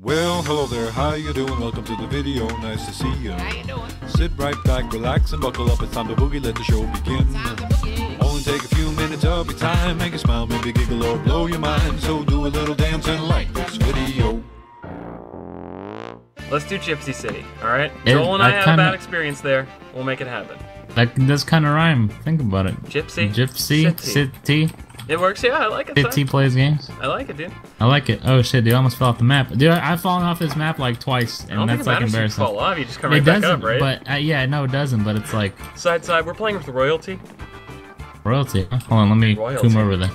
Well, hello there, how you doing? Welcome to the video, nice to see you. How you doing? Sit right back, relax and buckle up, it's time to boogie, let the show begin. Only take a few minutes of your time, make a smile, maybe giggle or blow your mind. So do a little dance and like this video. Let's do Gypsy City, alright? Joel and I had a bad experience there, we'll make it happen. That does kind of rhyme, think about it. Gypsy? Gypsy City. It works, yeah, I like it. 50 plays games. I like it, dude. I like it. Oh shit, dude, I almost fell off the map. Dude, I've fallen off this map like twice, and that's like embarrassing. You fall off, you just come right back up, right? But yeah, no, it doesn't. But it's like side. We're playing with royalty. Royalty. Hold on, let me zoom over there.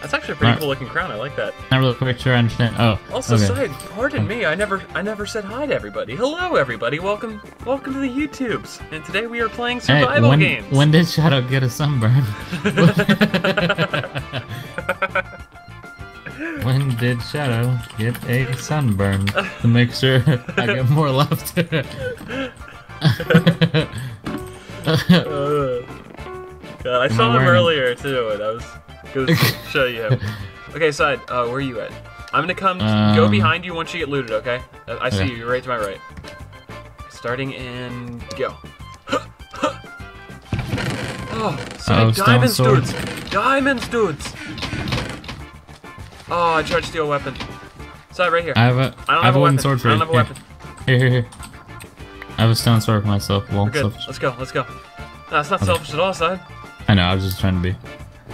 That's actually a pretty cool looking crown. I like that. Not really quick, sure I understand. Oh. Also, side. Pardon me, I never said hi to everybody. Hello, everybody. Welcome to the YouTubes. And today we are playing survival games. When did Shadow get a sunburn? When did Shadow get a sunburn? To make sure I get more left. God, I saw him earlier too, and I was gonna show you him. Okay, Side, where are you at? I'm gonna come go behind you once you get looted, okay? I see you, you're right to my right. Starting in... go. Oh, Side, diamond dudes! Diamond dudes! Oh, I tried to steal a weapon. Side, right here. I don't have a wooden sword for you. I don't have a weapon. Here. I have a stone sword for myself. Well, good. Selfish. Let's go. No, it's not selfish at all, Side. I know, I was just trying to be.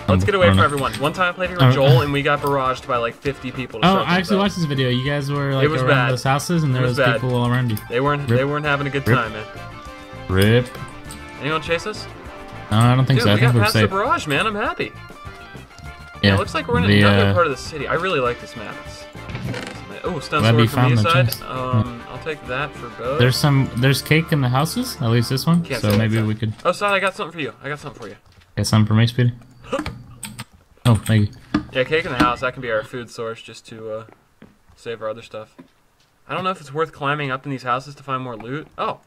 Let's get away from everyone. One time I played here with Joel and we got barraged by like 50 people. Oh, I actually watched this video. You guys were like around those houses and there was people all around you. They weren't having a good time, man. Rip. Anyone chase us? No, I don't think so. I think we're safe. We got past the barrage, man. I'm happy. Yeah, it looks like we're in another part of the city. I really like this map. Oh, stun sword from the side. I'll take that for both. There's cake in the houses. At least this one. So maybe we could. Oh, Side, I got something for you. Got something for me, Speedy? Oh, thank you. Yeah, cake in the house, that can be our food source just to save our other stuff. I don't know if it's worth climbing up in these houses to find more loot. Oh,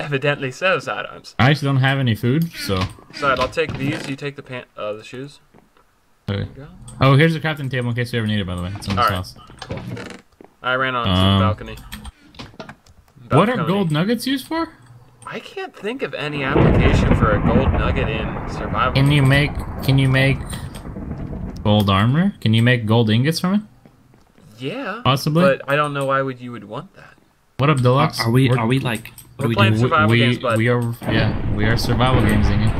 evidently so, Sidearms. I actually don't have any food, so... Side, I'll take these, you take the shoes. Okay. Oh, here's the crafting table in case you ever need it, by the way. It's on this house. Cool. I ran onto the balcony. What are gold nuggets used for? I can't think of any application for a gold nugget in survival. Can you make gold armor? Can you make gold ingots from it? Yeah. Possibly. But I don't know why you would want that. What up, Deluxe? Are we like we're playing survival games, bud? We are survival games, Inga.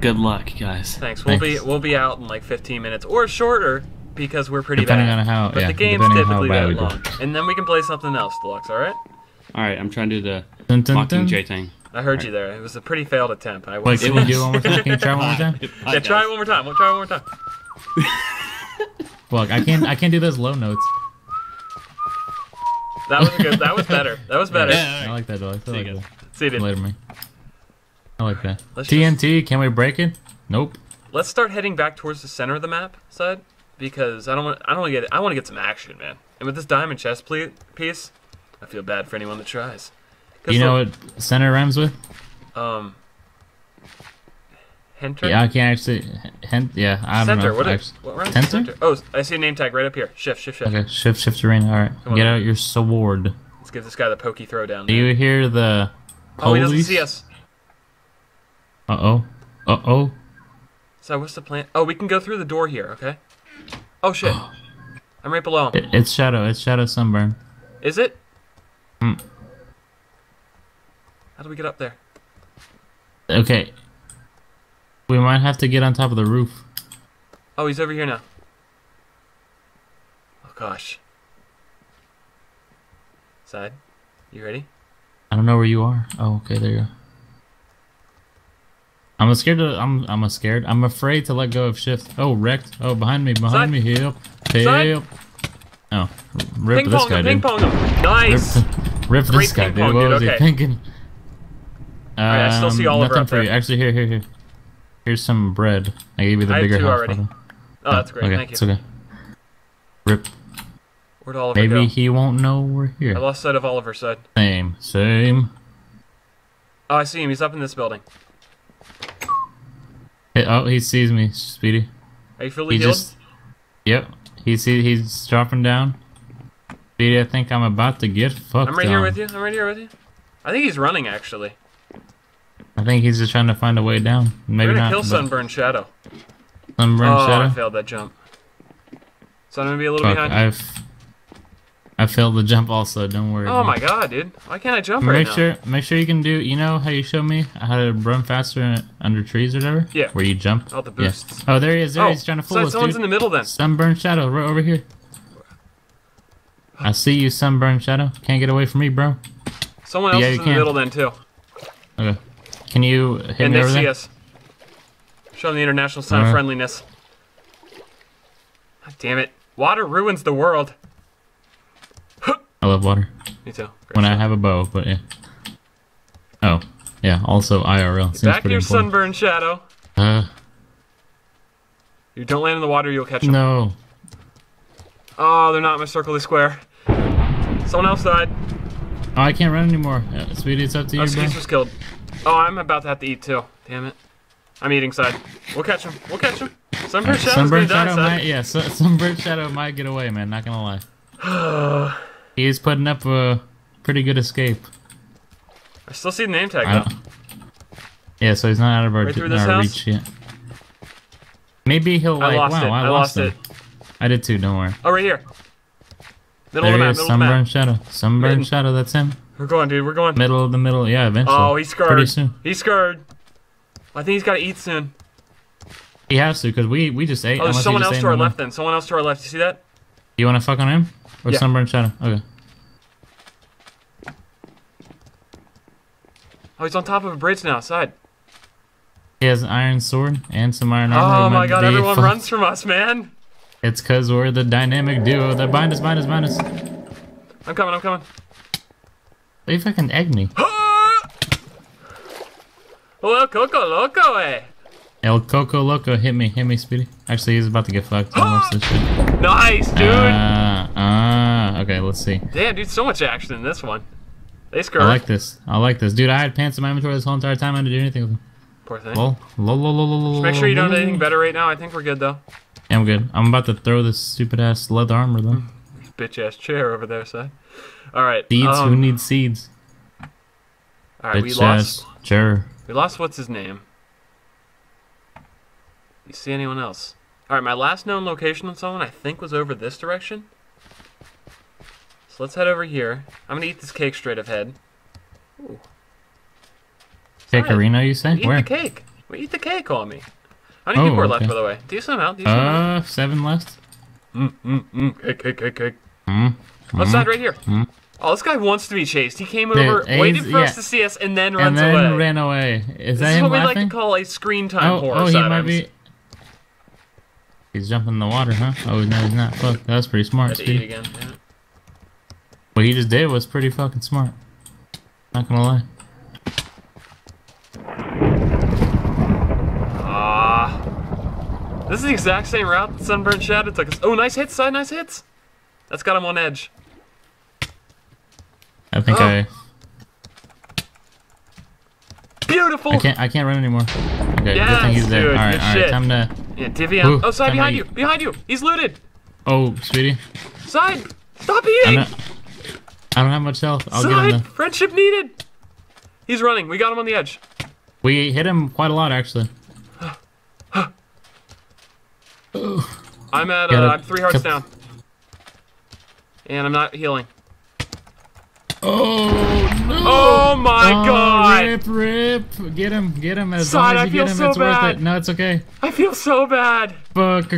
Good luck, guys. Thanks. We'll be out in like 15 minutes or shorter because we're pretty bad. Depending on how. But yeah, the game's typically that long, and then we can play something else, Deluxe. All right. All right, I'm trying to do the Mockingjay thing. I heard you there. It was a pretty failed attempt. I was. Can we do it one more time? Can you try one more time? Yeah, try it one more time. We'll try it one more time. Look, I can't do those low notes. That was good. That was better. That was better. Yeah, right. I like that, dog. See you dude. Later, man. I like that. TNT, can we break it? Nope. Let's start heading back towards the center of the map, Side, because I want to get some action, man. And with this diamond chest piece, I feel bad for anyone that tries. You know what center rhymes with? Henter? Yeah, I can't actually. I don't know. What rhymes with center? Oh, I see a name tag right up here. Shift. Okay, shift to rain. All right, get out your sword. Let's give this guy the pokey throw down. Do you hear the police? Oh, he doesn't see us. Uh oh. So what's the plan? Oh, we can go through the door here. Okay. Oh shit! I'm right below him. It's Shadow. It's Shadow Sunburn. Is it? How do we get up there? Okay. We might have to get on top of the roof. Oh, he's over here now. Oh, gosh. Side, you ready? I don't know where you are. Oh, okay, there you go. I'm afraid to let go of shift. Oh, wrecked. Oh, behind me. Help. Oh, rip this guy, dude. Ping-pong him. Nice. Rip this guy, dude. What was he thinking? Alright, I still see Oliver up there. Actually, here. Here's some bread. I gave you the bigger half. I have two already. Oh, that's great. Okay, thank you. It's okay. Rip. Where'd Oliver go? Maybe he won't know we're here. I lost sight of Oliver's side. Same. Oh, I see him. He's up in this building. Oh, he sees me, Speedy. Are you fully healed? Yep. He's dropping down. Speedy, I think I'm about to get fucked. I'm right here with you. I'm right here with you. I think he's running, actually. I think he's just trying to find a way down. Maybe we're gonna kill Sunburn Shadow. Sunburn Shadow? I failed that jump. So I'm gonna be a little behind. I failed the jump also, don't worry. Oh my god, dude. Why can't I jump right now? Make sure you can do, you know how you showed me how to run faster under trees or whatever? Yeah. Where you jump. Oh, the boosts. Yeah. Oh, there he is. There he is trying to fool us, someone's in the middle then. Sunburn Shadow, right over here. I see you, Sunburn Shadow. Can't get away from me, bro. Someone else is in the middle then, too. Okay. Can you hit me over there? And they see us. Show them the international sign of friendliness. God damn it. Water ruins the world. I love water. Me too. When I have a bow, but yeah. Oh, yeah. Also IRL. Seems back here, Sunburn Shadow. You don't land in the water, you'll catch them. No. Oh, they're not in my circle. They square. Someone else died. Oh, I can't run anymore. Yeah, Speedy, it's up to you. Skeets was killed. Oh, I'm about to have to eat too. Damn it. I'm eating side. We'll catch him. We'll catch him. Sunburn Shadow's gonna die, side. Yeah, Sunburn Shadow might get away, man. Not gonna lie. He's putting up a pretty good escape. I still see the name tag though. Yeah, so he's not out of our, reach yet. Maybe he'll I lost it. I did too, don't worry. Oh, right here. Middle of the map, Sunburn Shadow. Sunburn Shadow, that's him. We're going, dude, we're going. Middle of the middle, yeah, eventually. Oh, he's scarred. Pretty soon. He's scarred. I think he's gotta eat soon. He has to, because we just ate. Oh, there's someone else to our left then. Someone else to our left, you see that? You wanna fuck on him? Or Sunburn Shadow? Okay. Oh, he's on top of a bridge now, side. He has an iron sword and some iron armor. Oh my god, everyone runs from us, man! It's cause we're the dynamic duo. They're behind us, behind us, behind us. I'm coming, I'm coming. They fucking egg me. Oh, El Coco Loco, eh? El Coco Loco, hit me, Speedy. Actually, he's about to get fucked. Nice, dude! Okay, let's see. Damn, dude, so much action in this one. They screw. I like this. I like this. Dude, I had pants in my inventory this whole entire time. I didn't do anything with them. Poor thing. Just make sure you don't have anything better right now. I think we're good, though. Yeah, I'm good. I'm about to throw this stupid-ass leather armor, though. Bitch-ass chair over there, so. All right. Seeds? Who needs seeds? All right, we lost. Bitch-ass chair. We lost what's-his-name. You see anyone else? Alright, my last known location on someone I think was over this direction. So let's head over here. I'm gonna eat this cake straight ahead. Ooh. Cakerino, you say? Where? Eat the cake. We eat the cake on me. How many people are left, by the way? Decent amount. Decent amount. 7 left. Cake, cake, cake, cake. Left side right here. Oh, this guy wants to be chased. He came over, waited for us to see us, and then runs away. And then ran away. Is that him laughing? This is what we like to call a screen time horror. Oh, he might be... He's jumping in the water, huh? Oh, no, he's not. Fuck, that was pretty smart, Speedy. Again, yeah. What he just did was pretty fucking smart. Not gonna lie. Ah. This is the exact same route that Sunburn Shadow took us. Oh, nice hits, side, nice hits. That's got him on edge. I think Beautiful! I can't run anymore. Okay, yes, good thing he's there. Alright, alright, time to... Yeah, divvy up. Oh, side, behind you! Behind you! He's looted! Oh, Speedy. Side! Stop eating! I don't have much health. I'll get him. Friendship needed! He's running. We got him on the edge. We hit him quite a lot, actually. I'm at, I'm 3 hearts down. And I'm not healing. Oh, no! Oh, my God! Rip, rip! Get him, as long as you get him, it's worth it. No, it's okay. I feel so bad! Fuck.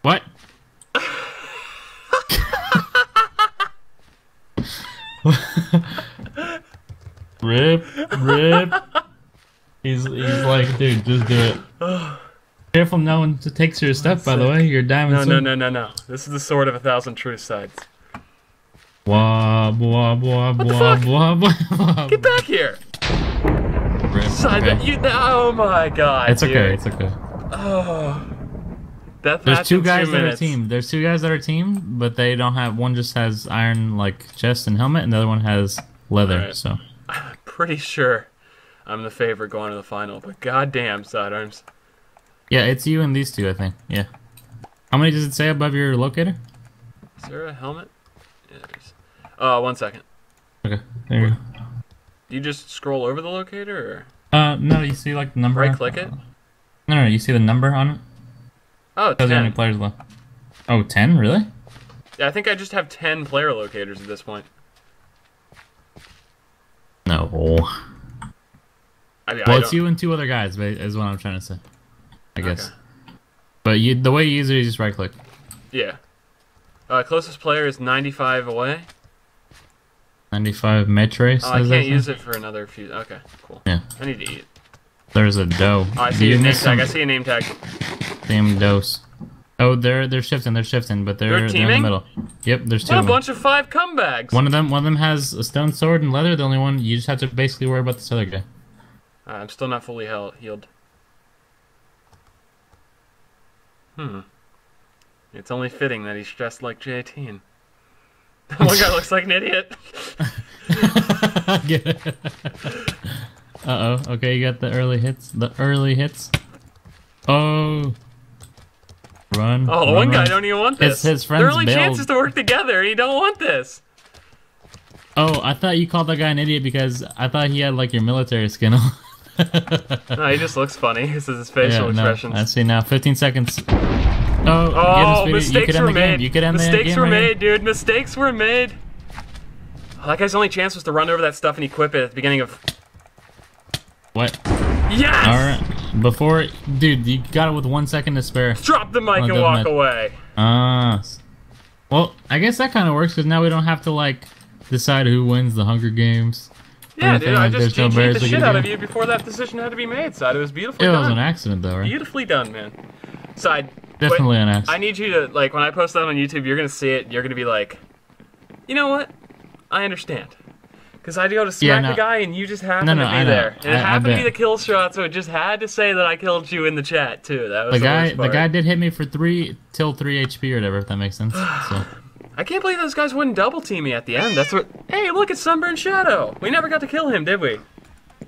What? Rip, rip. He's like, dude, just do it. Careful, no one takes your stuff, by the way. Your diamond sword. No. This is the sword of 1,000 true sides. Wah, wah, wah, wah, wah, wah. Get back here! Oh my god. It's okay, it's okay. Oh. There's 2 guys that are teamed. There's 2 guys that are teamed, but they don't have. One just has iron, like, chest and helmet, and the other one has leather, so. I'm pretty sure I'm the favorite going to the final, but goddamn, Sidearms. Yeah, it's you and these 2, I think. Yeah. How many does it say above your locator? Is there a helmet? Yeah, there is. 1 second. Okay, there you go. Do you just scroll over the locator, or? No, you see like the number. Right click it? No, no, you see the number on it? Oh, 10. How many players left? Oh, 10? Really? Yeah, I think I just have 10 player locators at this point. No. I mean, well, it's you and two other guys, is what I'm trying to say, I guess. Okay. But you, the way you use it is just right click. Yeah. Closest player is 95 away. 95 metres. Oh, I can't use it for another few. Okay, cool. Yeah. I need to eat. There's a dough. Oh, I see your name tag. I see a name tag. Damn dose. Oh, they're shifting, but they're in the middle. Yep, there's two. What a bunch of 5 comebacks. One of them has a stone sword and leather. The only one you just have to basically worry about this other guy. I'm still not fully healed. Hmm. It's only fitting that he's dressed like J18. One guy looks like an idiot. I get it. Uh oh. Okay, you got the early hits. Oh. Run. Oh, one guy don't even want this. It's his friend's build. Their only chance is to work together, and you don't want this. Oh, I thought you called that guy an idiot because I thought he had like your military skin on. No, he just looks funny. This is his facial expressions. I see now. 15 seconds. Oh, mistakes were made. Mistakes were made, dude. Mistakes were made. That guy's only chance was to run over that stuff and equip it at the beginning of. What? Yes! Alright. Before. Dude, you got it with 1 second to spare. Drop the mic and walk away. Ah. Well, I guess that kind of works because now we don't have to, like, decide who wins the Hunger Games. Yeah, dude, I just GG'd the shit out of you before that decision had to be made, Side. It was beautifully done. It was an accident, though, right? Beautifully done, man. Side. Definitely an accident. I need you to, like, when I post that on YouTube, you're going to see it, you're going to be like, you know what? I understand. Because I go to smack the guy and you just happened to be there. And it happened to be the kill shot, so it just had to say that I killed you in the chat, too. That was the guy did hit me for 3 HP or whatever, if that makes sense. So. I can't believe those guys wouldn't double team me at the end. That's what. Hey, look at Sunburn Shadow. We never got to kill him, did we?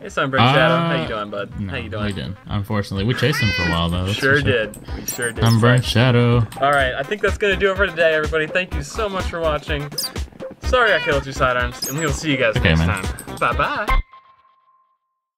Hey, Sunburn Shadow. How you doing, bud? No, how you doing? We didn't. Unfortunately, we chased him for a while though. We sure did. Sunburn Shadow. All right, I think that's gonna do it for today, everybody. Thank you so much for watching. Sorry I killed you, Sidearms, and we will see you guys next time. Bye bye.